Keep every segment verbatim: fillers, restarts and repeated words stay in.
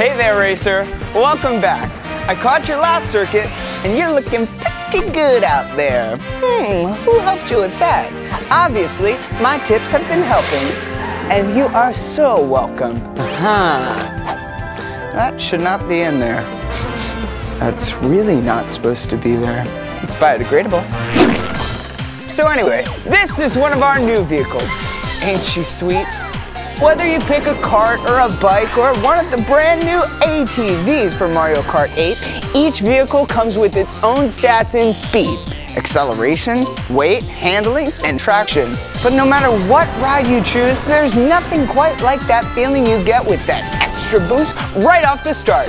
Hey there, racer. Welcome back. I caught your last circuit, and you're looking pretty good out there. Hmm, who helped you with that? Obviously, my tips have been helping, and you are so welcome. Uh-huh. That should not be in there. That's really not supposed to be there. It's biodegradable. So anyway, this is one of our new vehicles. Ain't she sweet? Whether you pick a kart or a bike or one of the brand new A T Vs for Mario Kart eight, each vehicle comes with its own stats in speed, acceleration, weight, handling, and traction. But no matter what ride you choose, there's nothing quite like that feeling you get with that extra boost right off the start.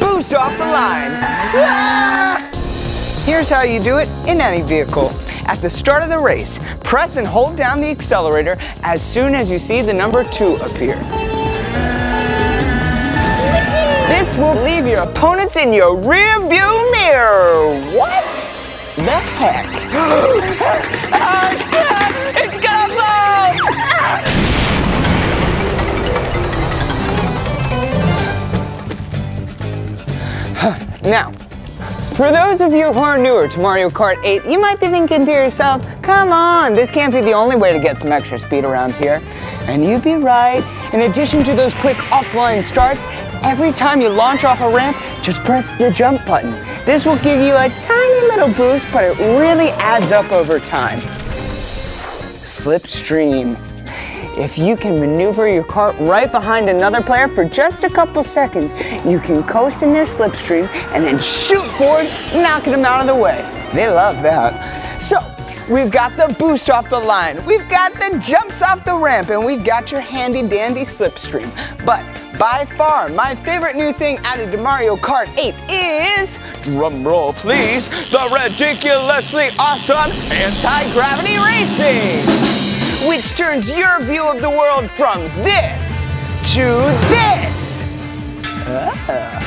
Boost off the line. Ah! Here's how you do it in any vehicle. At the start of the race, press and hold down the accelerator as soon as you see the number two appear. This will leave your opponents in your rear view mirror. What the heck? Oh, it's gonna blow! Now, for those of you who are newer to Mario Kart eight, you might be thinking to yourself, come on, this can't be the only way to get some extra speed around here. And you'd be right. In addition to those quick offline starts, every time you launch off a ramp, just press the jump button. This will give you a tiny little boost, but it really adds up over time. Slipstream. If you can maneuver your kart right behind another player for just a couple seconds, you can coast in their slipstream and then shoot forward, knocking them out of the way. They love that. So, we've got the boost off the line, we've got the jumps off the ramp, and we've got your handy dandy slipstream. But by far, my favorite new thing added to Mario Kart eight is, drum roll please, the ridiculously awesome anti-gravity racing, which turns your view of the world from this to this. Ah.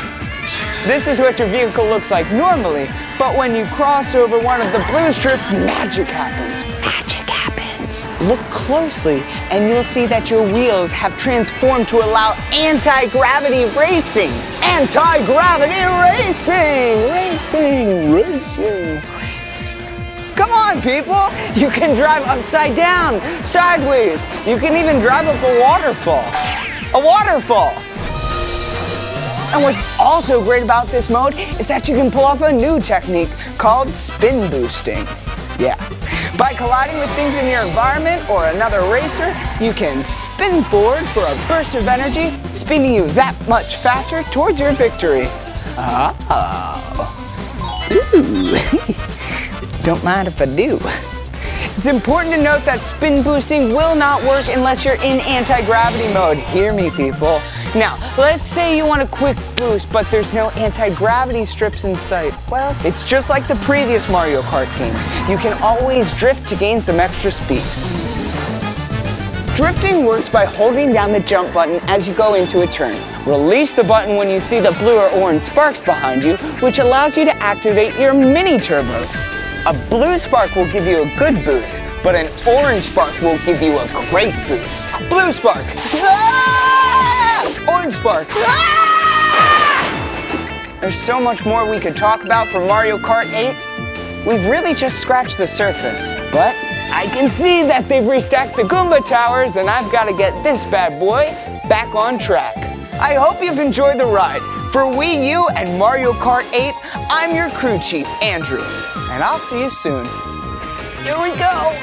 This is what your vehicle looks like normally, but when you cross over one of the blue strips, magic happens. Magic happens. Look closely, and you'll see that your wheels have transformed to allow anti-gravity racing. Anti-gravity racing, racing, racing. Come on, people! You can drive upside down, sideways. You can even drive up a waterfall. A waterfall! And what's also great about this mode is that you can pull off a new technique called spin boosting. Yeah. By colliding with things in your environment or another racer, you can spin forward for a burst of energy, spinning you that much faster towards your victory. Uh-oh. Ooh. Don't mind if I do. It's important to note that spin boosting will not work unless you're in anti-gravity mode. Hear me, people. Now, let's say you want a quick boost, but there's no anti-gravity strips in sight. Well, it's just like the previous Mario Kart games. You can always drift to gain some extra speed. Drifting works by holding down the jump button as you go into a turn. Release the button when you see the blue or orange sparks behind you, which allows you to activate your mini turbos. A blue spark will give you a good boost, but an orange spark will give you a great boost. Blue spark. Ah! Orange spark. Ah! There's so much more we could talk about for Mario Kart eight. We've really just scratched the surface, but I can see that they've restacked the Goomba towers, and I've got to get this bad boy back on track. I hope you've enjoyed the ride. For Wii U and Mario Kart eight, I'm your crew chief, Andrew. And I'll see you soon. Here we go.